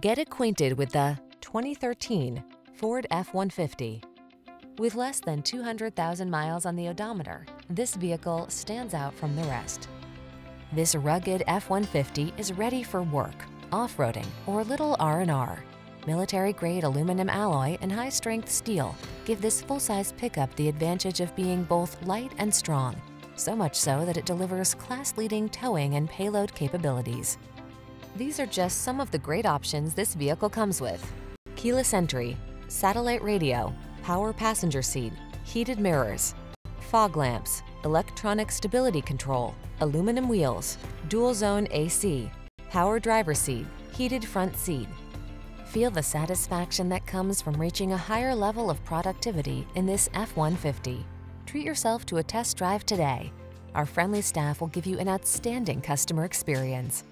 Get acquainted with the 2013 Ford F-150. With less than 200,000 miles on the odometer, this vehicle stands out from the rest. This rugged F-150 is ready for work, off-roading, or little R&R. Military-grade aluminum alloy and high-strength steel give this full-size pickup the advantage of being both light and strong, so much so that it delivers class-leading towing and payload capabilities. These are just some of the great options this vehicle comes with: keyless entry, satellite radio, power passenger seat, heated mirrors, fog lamps, electronic stability control, aluminum wheels, dual-zone AC, power driver seat, heated front seat. Feel the satisfaction that comes from reaching a higher level of productivity in this F-150. Treat yourself to a test drive today. Our friendly staff will give you an outstanding customer experience.